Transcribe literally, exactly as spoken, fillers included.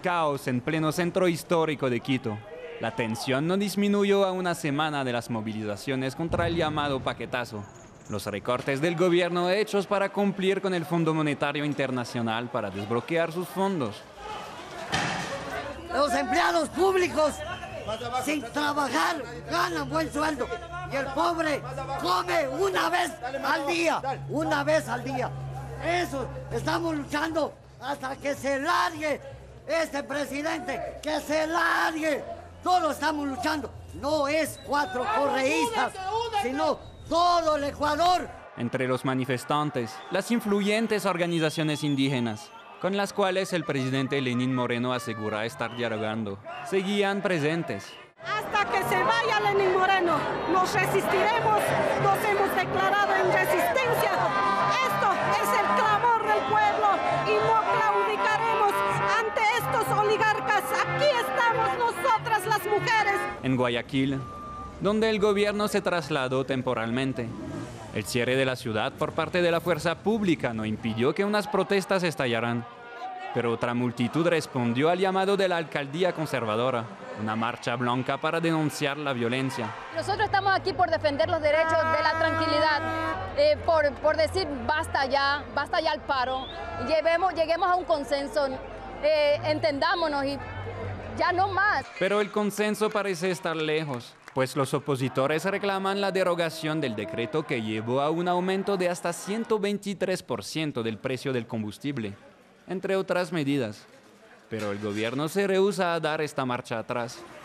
caos en pleno centro histórico de Quito. La tensión no disminuyó a una semana de las movilizaciones contra el llamado paquetazo. Los recortes del gobierno hechos para cumplir con el Fondo Monetario Internacional para desbloquear sus fondos. Los empleados públicos sin trabajar ganan buen sueldo y el pobre come una vez al día, una vez al día. Eso estamos luchando hasta que se largue este presidente, que se largue. Todos estamos luchando, no es cuatro correístas, sino todo el Ecuador. Entre los manifestantes, las influyentes organizaciones indígenas, con las cuales el presidente Lenín Moreno asegura estar dialogando, seguían presentes. Hasta que se vaya Lenín Moreno, nos resistiremos, nos hemos declarado en resistencia. Esto es el clamor del pueblo y no claudicaremos ante estos oligarcas. Aquí estamos nosotras las mujeres. En Guayaquil, donde el gobierno se trasladó temporalmente. El cierre de la ciudad por parte de la fuerza pública no impidió que unas protestas estallaran, pero otra multitud respondió al llamado de la alcaldía conservadora, una marcha blanca para denunciar la violencia. Nosotros estamos aquí por defender los derechos de la tranquilidad, eh, por, por decir basta ya, basta ya el paro, llevemos, lleguemos a un consenso, eh, entendámonos y ya no más. Pero el consenso parece estar lejos, pues los opositores reclaman la derogación del decreto que llevó a un aumento de hasta ciento veintitrés por ciento del precio del combustible, entre otras medidas. Pero el gobierno se rehúsa a dar esta marcha atrás.